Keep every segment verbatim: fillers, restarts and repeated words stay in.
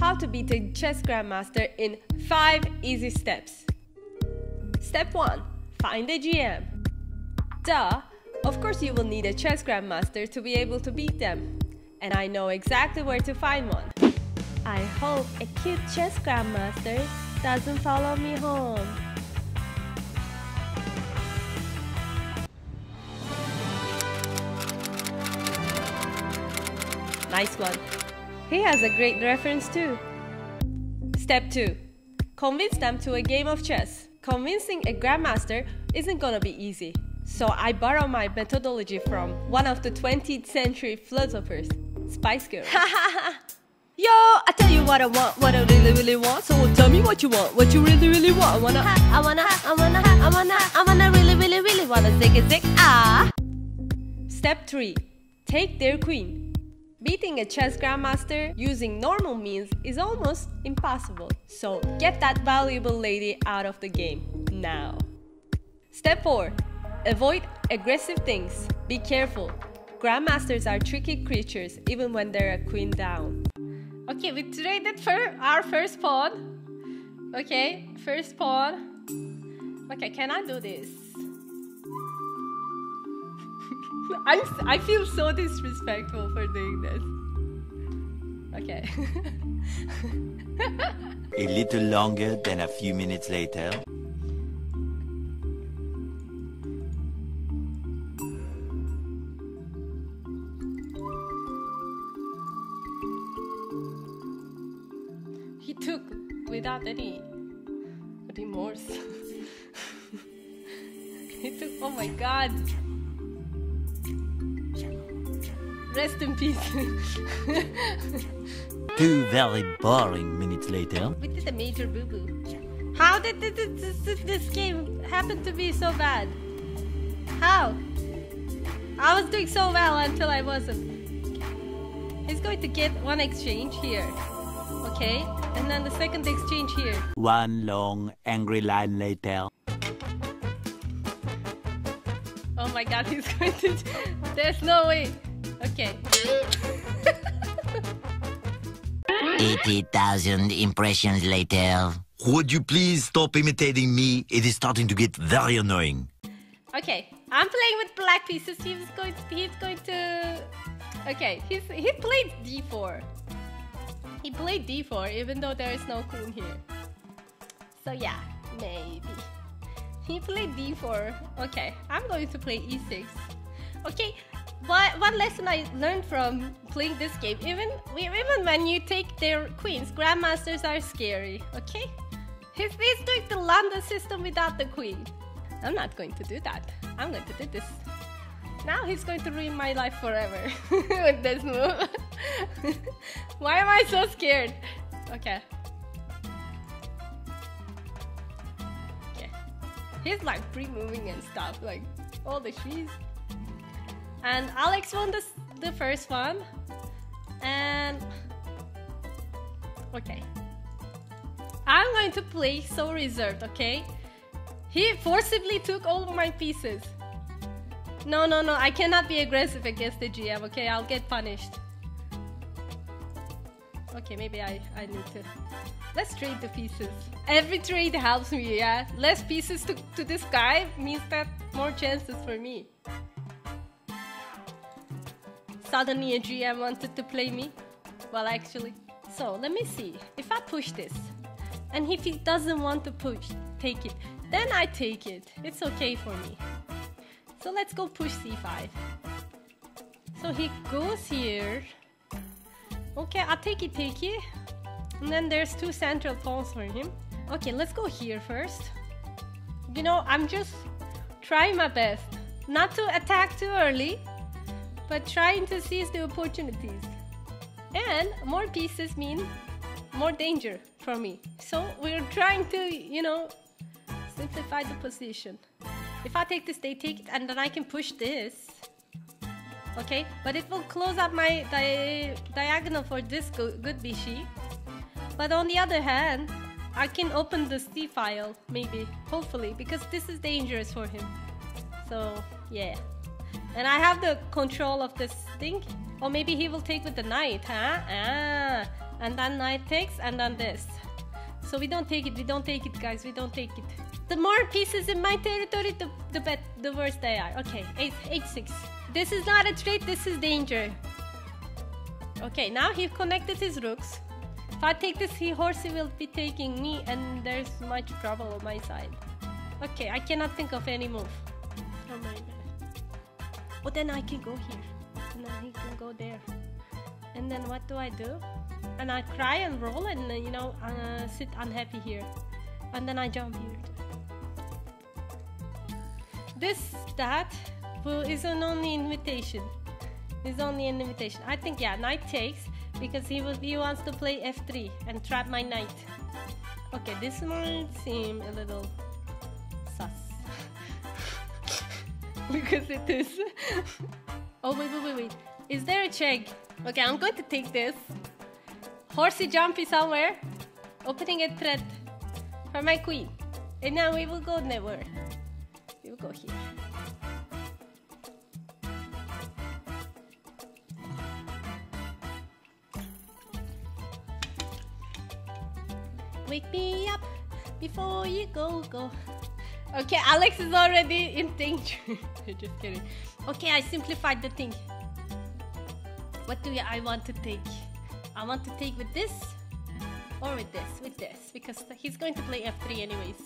How to beat a chess grandmaster in five easy steps. Step one. Find a G M. Duh! Of course you will need a chess grandmaster to be able to beat them. And I know exactly where to find one. I hope a cute chess grandmaster doesn't follow me home. Nice one. He has a great reference too. Step two. Convince them to a game of chess. Convincing a grandmaster isn't gonna be easy. So I borrow my methodology from one of the twentieth century philosophers, Spice Girls. Yo, I tell you what I want, what I really, really want. So tell me what you want, what you really, really want. I wanna, I wanna, I wanna, I wanna, I wanna really, really, really wanna zig a zig, ah. Step three. Take their queen. Beating a chess grandmaster using normal means is almost impossible, so get that valuable lady out of the game now. Step four. Avoid aggressive things. Be careful. Grandmasters are tricky creatures even when they're a queen down. Okay, we traded for our first pawn. Okay, first pawn. Okay, can I do this? I'm, I feel so disrespectful for doing this. Okay. A little longer than a few minutes later. He took without any remorse. He took, oh my god. Rest in peace. Two very boring minutes later. We did a major boo-boo. How did this, this, this game happen to me so bad? How? I was doing so well until I wasn't. He's going to get one exchange here. Okay? And then the second exchange here. One long angry line later. Oh my god, he's going to... There's no way. Okay. eighty thousand impressions later. Would you please stop imitating me? It is starting to get very annoying. Okay, I'm playing with black pieces. He's going to... He's going to... Okay, he's, he played d four. He played d four even though there is no queen here. So yeah, maybe. He played d four. Okay, I'm going to play e six. Okay. But one lesson I learned from playing this game, even even when you take their queens, grandmasters are scary, okay? He's, he's doing the Landa system without the queen. I'm not going to do that. I'm going to do this. Now he's going to ruin my life forever with this move. Why am I so scared? Okay. Okay. He's like pre-moving and stuff, like all the she's. And Alex won the, the first one. And... Okay. I'm going to play so reserved, okay? He forcibly took all of my pieces. No, no, no. I cannot be aggressive against the G M, okay? I'll get punished. Okay, maybe I, I need to... Let's trade the pieces. Every trade helps me, yeah? Less pieces to, to this guy means that more chances for me. Suddenly a G M wanted to play me. Well, actually. So, let me see. If I push this, and if he doesn't want to push, take it, then I take it. It's okay for me. So, let's go push c five. So, he goes here. Okay, I'll take it, take it. And then there's two central pawns for him. Okay, let's go here first. You know, I'm just trying my best. Not to attack too early. But trying to seize the opportunities. And more pieces mean more danger for me. So we're trying to, you know, simplify the position. If I take this, they take it, and then I can push this. Okay, but it will close up my di diagonal for this good bishi. But on the other hand, I can open the c file, maybe, hopefully, because this is dangerous for him. So, yeah. And I have the control of this thing. Or maybe he will take with the knight, huh? Ah, and then knight takes, and then this. So we don't take it, we don't take it, guys, we don't take it. The more pieces in my territory, the the, bet, the worse they are. Okay, h six. This is not a trade, this is danger. Okay, now he connected his rooks. If I take this, he horse will be taking me, and there's much trouble on my side. Okay, I cannot think of any move. Oh my god. Oh, then I can go here. And then he can go there. And then what do I do? And I cry and roll and, you know, uh, sit unhappy here. And then I jump here. This, that, who is an only invitation. It's only an invitation. I think, yeah, knight takes. Because he, will, he wants to play f three and trap my knight. Okay, this might seem a little sus. Because it is. Oh, wait, wait, wait, wait. Is there a check? Okay, I'm going to take this. Horsey jumpy somewhere. Opening a threat for my queen. And now we will go never. We will go here. Wake me up before you go, go. Okay, Alex is already in danger. Just kidding. Okay, I simplified the thing. What do I want to take? I want to take with this or with this, with this. Because he's going to play f three anyways.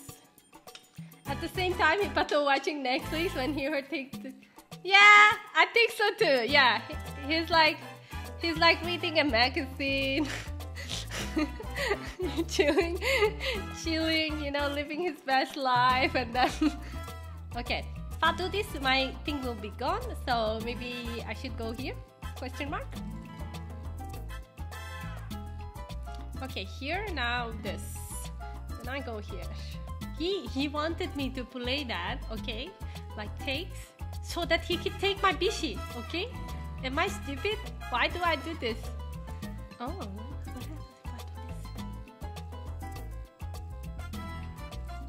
At the same time, Hipato watching Netflix when he heard take this. Yeah, I think so too. Yeah, he's like, he's like reading a magazine. chilling, chilling, you know, living his best life, and then okay, if I do this, my thing will be gone, so maybe I should go here? Question mark? Okay, here, now this, then I go here. He, he wanted me to play that, okay, like takes, so that he could take my bishi, okay? Am I stupid? Why do I do this? Oh.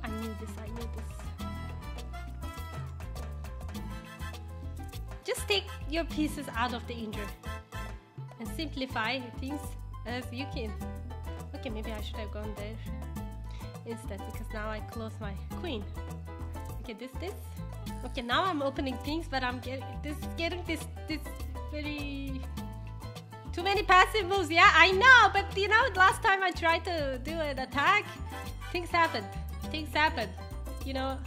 I knew this, I knew this. Just take your pieces out of the injury and simplify things as you can. Okay, maybe I should have gone there instead because now I close my queen. Okay, this, this. Okay, now I'm opening things, but I'm getting this, getting this, this very too many passive moves. Yeah, I know, but you know, last time I tried to do an attack, things happened. Things happen, you know.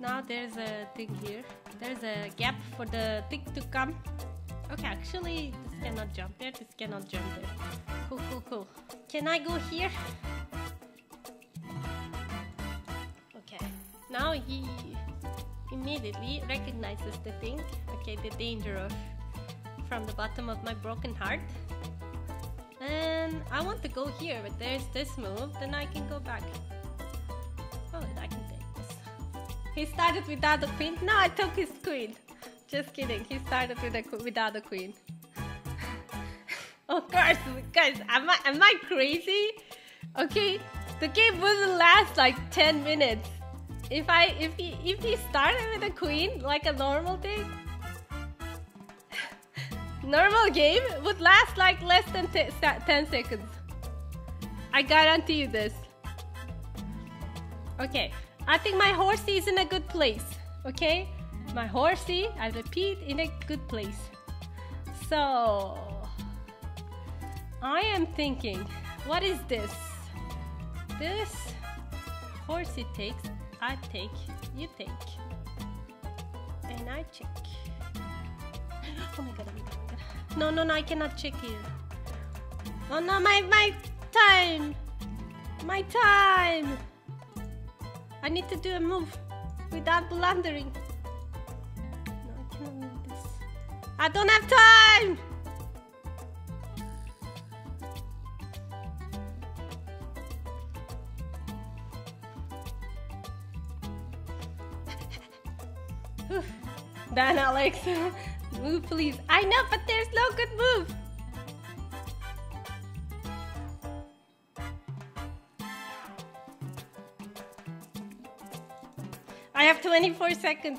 Now there's a thing here. There's a gap for the thing to come. Okay, actually, this cannot jump there. This cannot jump there. Cool, cool, cool. Can I go here? Okay. Now he immediately recognizes the thing. Okay, the danger of from the bottom of my broken heart. And I want to go here, but there's this move, then I can go back. Oh, I can take this. He started without a queen. No, I took his queen. Just kidding. He started with a, without a queen. Of course, guys, am I, am I crazy? Okay, the game wouldn't last like ten minutes. If I if he if he started with a queen like a normal thing, normal game would last like less than ten seconds. I guarantee you this. Okay, I think my horsey is in a good place. Okay, my horsey, I repeat, in a good place. So I am thinking, what is this? This horsey takes. I take, you take, and I check. Oh my god, oh my god, oh my god. No, no, no, I cannot check here. Oh no, my, my time! My time! I need to do a move without blundering. No, I cannot move this. I don't have time! Ban Alex, move please. I know, but there's no good move. twenty-four seconds.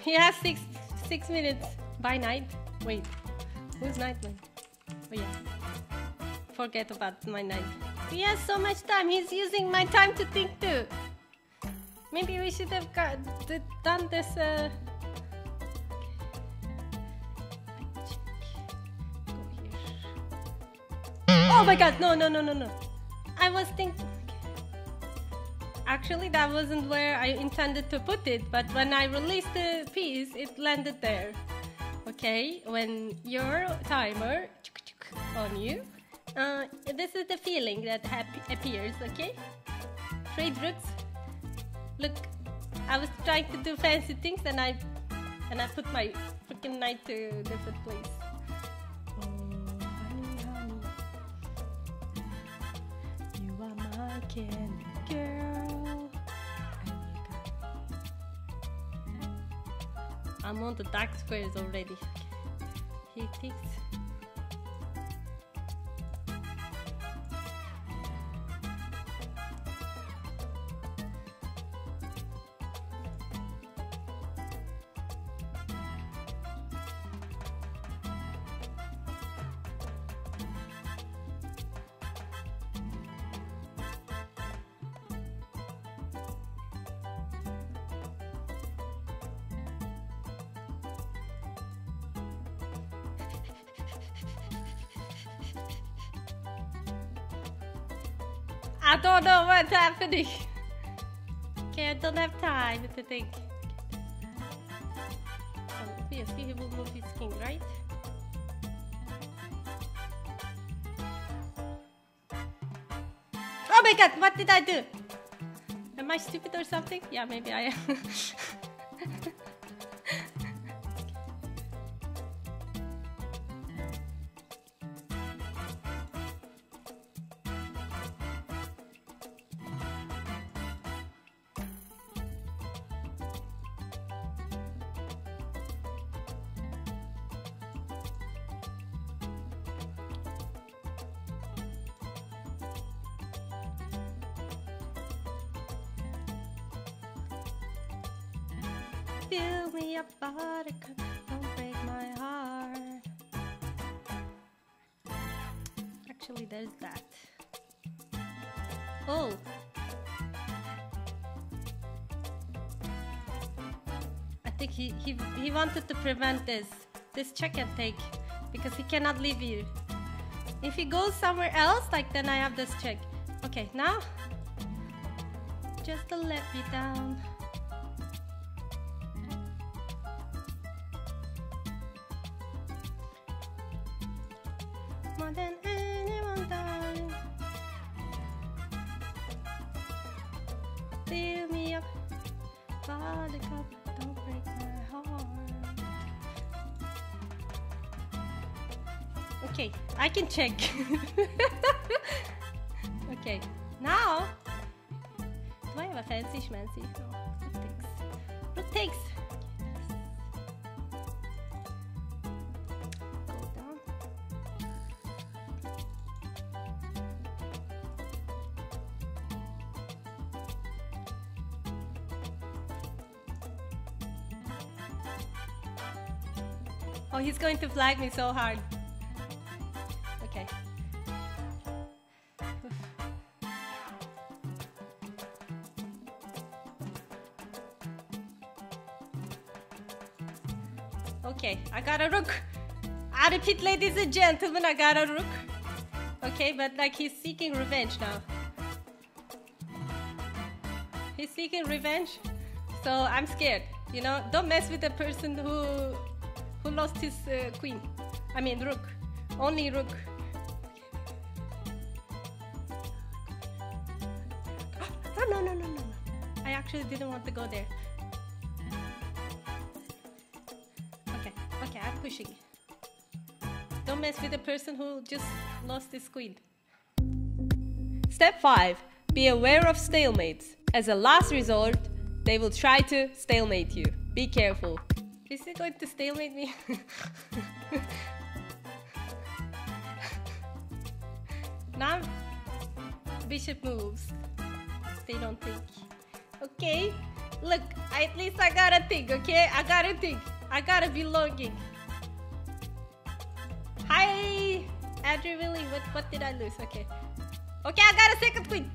He has six six minutes by night. Wait, who's nightman? Oh yeah, forget about my night. He has so much time. He's using my time to think too. Maybe we should have got, done this. Uh... Oh my god! No, no, no, no, no! I was thinking. Actually, that wasn't where I intended to put it, but when I released the piece, it landed there. Okay, when your timer on you, uh, this is the feeling that appears, okay? Trade roots. Look, I was trying to do fancy things and I and I put my freaking knight to a different place. You are my candy girl. I'm on the dark squares already. He ticks. I don't know what's happening. Okay, I don't have time to think. Oh, yes, he will move his king, right? Oh my god, what did I do? Am I stupid or something? Yeah, maybe I am. Fill me up, buttercup, don't break my heart. Actually, there's that. Oh! I think he, he, he wanted to prevent this. This check and take. Because he cannot leave you. If he goes somewhere else, like then I have this check. Okay, now. Just to let me down. More than anyone, darling. Fill me up, buttercup, don't break my heart. Okay, I can check. Okay, now do I have a fancy schmancy? No, it takes. It takes. Oh, he's going to flag me so hard. Okay. Oof. Okay, I got a rook. I repeat, ladies and gentlemen, I got a rook. Okay, but like he's seeking revenge now. He's seeking revenge, so I'm scared. You know, don't mess with the person who... Who lost his uh, queen? I mean, rook. Only rook. Oh, no, no, no, no, no. I actually didn't want to go there. Okay, okay, I'm pushing. Don't mess with the person who just lost his queen. Step five. Be aware of stalemates. As a last resort, they will try to stalemate you. Be careful. Is he going to stalemate me? Now bishop moves. They don't think. Okay, Look, at least I got a thing, okay? I got a thing. I got a belonging. Hi! Andrew Willie, what, what did I lose? Okay. Okay, I got a second queen.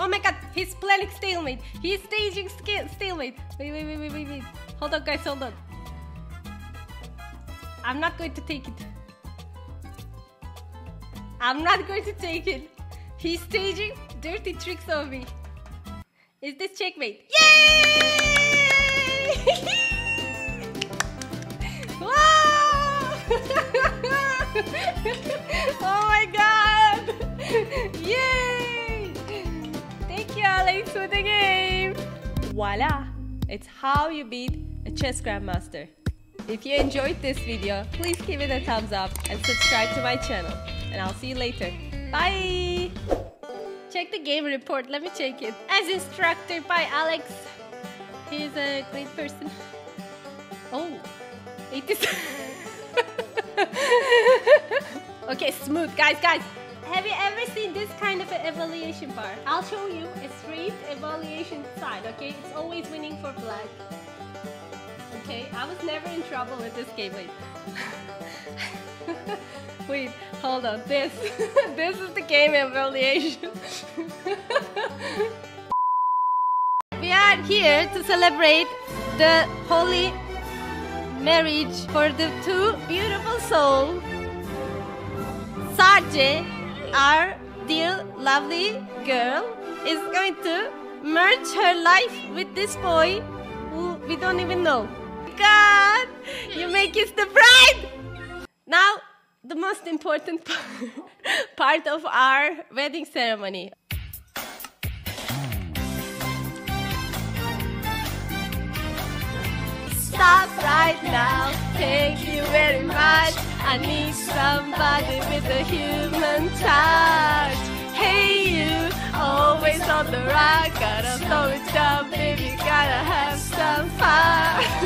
Oh my god, he's planning stalemate. He's staging stalemate. Wait, wait, wait, wait, wait, wait. Hold on, guys, hold on. I'm not going to take it. I'm not going to take it. He's staging dirty tricks on me. Is this checkmate? Yay! Wow! Oh my god! Yay! Thank you, Alex, for the game. Voila! It's how you beat a chess grandmaster. If you enjoyed this video, please give it a thumbs up and subscribe to my channel. And I'll see you later. Bye! Check the game report, let me check it. As instructed by Alex. He's a great person. Oh, it is. Okay, smooth, guys, guys. Have you ever seen this kind of an evaluation bar? I'll show you a straight evaluation side, okay? It's always winning for black. Okay, I was never in trouble with this game, wait. Wait, hold on, this, this is the game evaluation. We are here to celebrate the holy marriage for the two beautiful souls, Saartje, our dear lovely girl, is going to merge her life with this boy who we don't even know. God, you may kiss the bride! Now, the most important part of our wedding ceremony. Stop right now, thank you very much. I need somebody with a human touch. Hey you, always on the rock. Gotta slow it down, baby, gotta have some fun.